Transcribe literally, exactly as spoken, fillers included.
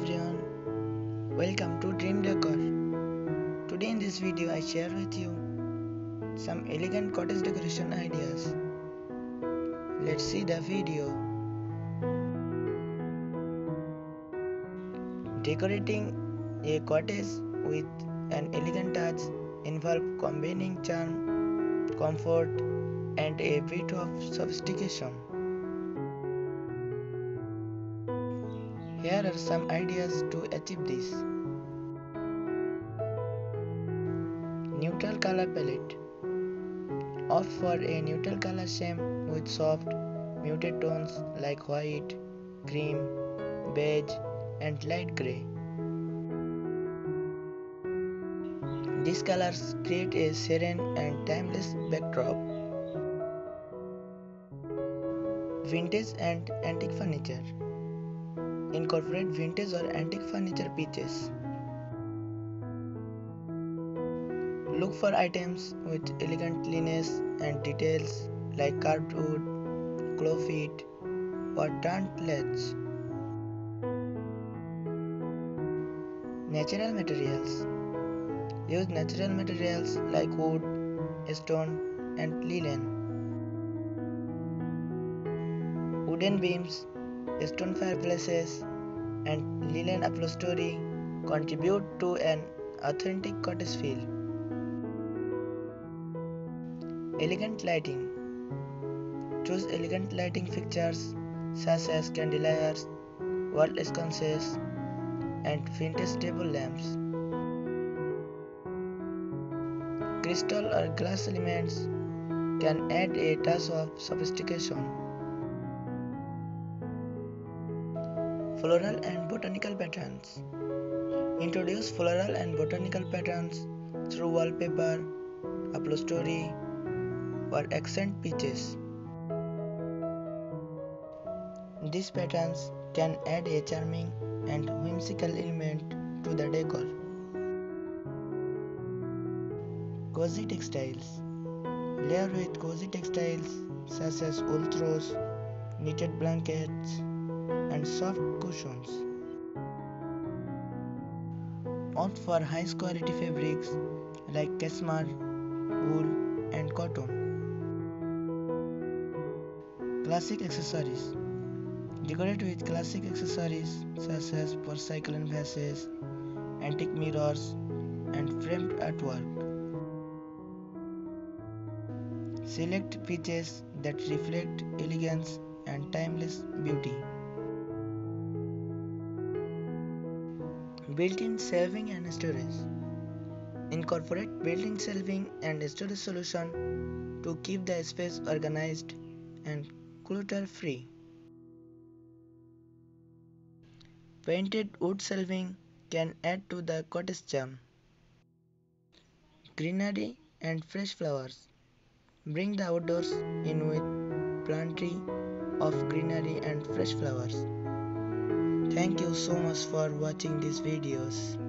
everyone, welcome to Dream Decor. Today in this video I share with you some elegant cottage decoration ideas. Let's see the video. Decorating a cottage with an elegant touch involves combining charm, comfort and a bit of sophistication. Here are some ideas to achieve this. Neutral color palette. Opt for a neutral color scheme with soft, muted tones like white, cream, beige, and light gray. These colors create a serene and timeless backdrop. Vintage and antique furniture. Incorporate vintage or antique furniture pieces. Look for items with elegant lineage and details like carved wood, claw feet, or turned latch. Natural materials. Use natural materials like wood, stone, and linen. Wooden beams, stone fireplaces and linen upholstery contribute to an authentic cottage feel. Elegant lighting. Choose elegant lighting fixtures such as candelabras, wall sconces, and vintage table lamps. Crystal or glass elements can add a touch of sophistication. Floral and botanical patterns. Introduce floral and botanical patterns through wallpaper, upholstery, or accent pieces. These patterns can add a charming and whimsical element to the decor. Cozy textiles. Layer with cozy textiles such as wool throws, knitted blankets, and soft cushions. Opt for high quality fabrics like cashmere, wool and cotton. Classic accessories. Decorate with classic accessories such as porcelain vases, antique mirrors and framed artwork. Select pieces that reflect elegance and timeless beauty. Built-in shelving and storage. Incorporate built-in shelving and storage solution to keep the space organized and clutter-free. Painted wood shelving can add to the cottage charm. Greenery and fresh flowers. Bring the outdoors in with plantry of greenery and fresh flowers. Thank you so much for watching these videos.